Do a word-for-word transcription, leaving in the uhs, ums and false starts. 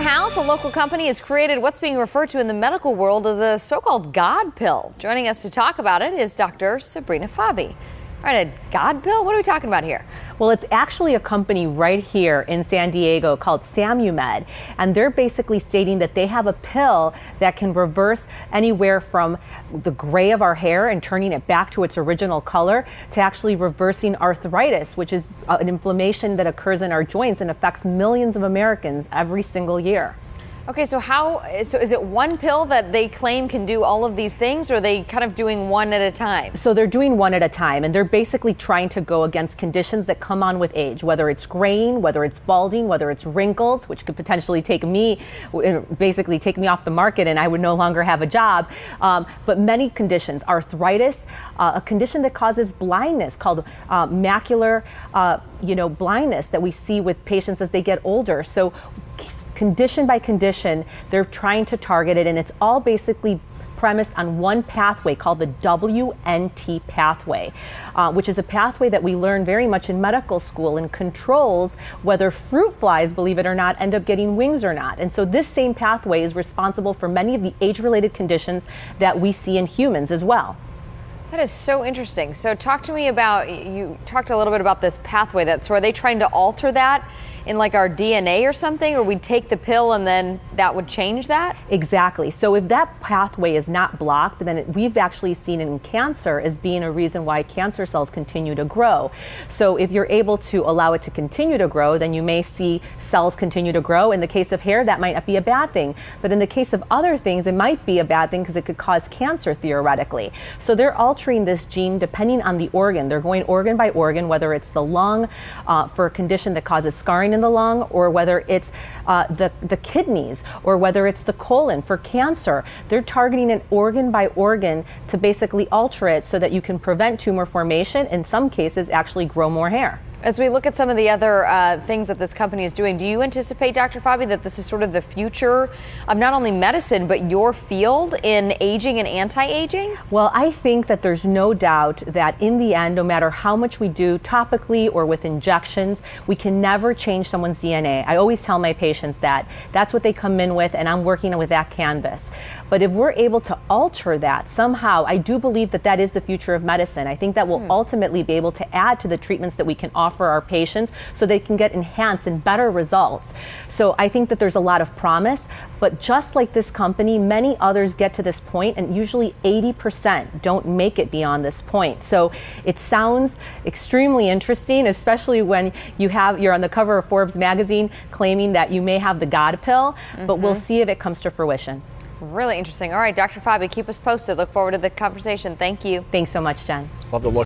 your house, a local company has created what's being referred to in the medical world as a so-called God pill. Joining us to talk about it is Doctor Sabrina Fabi. All right, a God pill? What are we talking about here? Well, it's actually a company right here in San Diego called Samumed, and they're basically stating that they have a pill that can reverse anywhere from the gray of our hair and turning it back to its original color to actually reversing arthritis, which is an inflammation that occurs in our joints and affects millions of Americans every single year. Okay, so how, so is it one pill that they claim can do all of these things, or are they kind of doing one at a time? So they're doing one at a time, and they're basically trying to go against conditions that come on with age, whether it's graying, whether it's balding, whether it's wrinkles, which could potentially take me, basically take me off the market and I would no longer have a job. Um, but many conditions, arthritis, uh, a condition that causes blindness called uh, macular, uh, you know, blindness that we see with patients as they get older. So condition by condition, they're trying to target it, and it's all basically premised on one pathway called the W N T pathway, uh, which is a pathway that we learn very much in medical school and controls whether fruit flies, believe it or not, end up getting wings or not. And so this same pathway is responsible for many of the age-related conditions that we see in humans as well. That is so interesting. So talk to me about, you talked a little bit about this pathway. That's, so are they trying to alter that in like our D N A or something, or we take the pill and then that would change that? Exactly. So if that pathway is not blocked, then it, we've actually seen it in cancer as being a reason why cancer cells continue to grow. So if you're able to allow it to continue to grow, then you may see cells continue to grow. In the case of hair, that might not be a bad thing. But in the case of other things, it might be a bad thing because it could cause cancer theoretically. So they're all altering this gene depending on the organ. They're going organ by organ, whether it's the lung uh, for a condition that causes scarring in the lung, or whether it's uh, the, the kidneys, or whether it's the colon for cancer. They're targeting an organ by organ to basically alter it so that you can prevent tumor formation, in some cases actually grow more hair. As we look at some of the other uh, things that this company is doing, do you anticipate, Doctor Fabi, that this is sort of the future of not only medicine, but your field in aging and anti-aging? Well, I think that there's no doubt that in the end, no matter how much we do topically or with injections, we can never change someone's D N A. I always tell my patients that. That's what they come in with, and I'm working with that canvas. But if we're able to alter that somehow, I do believe that that is the future of medicine. I think that we'll hmm. ultimately be able to add to the treatments that we can offer for our patients so they can get enhanced and better results. So I think that there's a lot of promise, but just like this company, many others get to this point, and usually eighty percent don't make it beyond this point. So it sounds extremely interesting, especially when you have, you're on the cover of Forbes magazine claiming that you may have the God pill, mm-hmm. but we'll see if it comes to fruition. Really interesting. All right, Doctor Fabi, keep us posted. Look forward to the conversation. Thank you. Thanks so much, Jen. Love the look.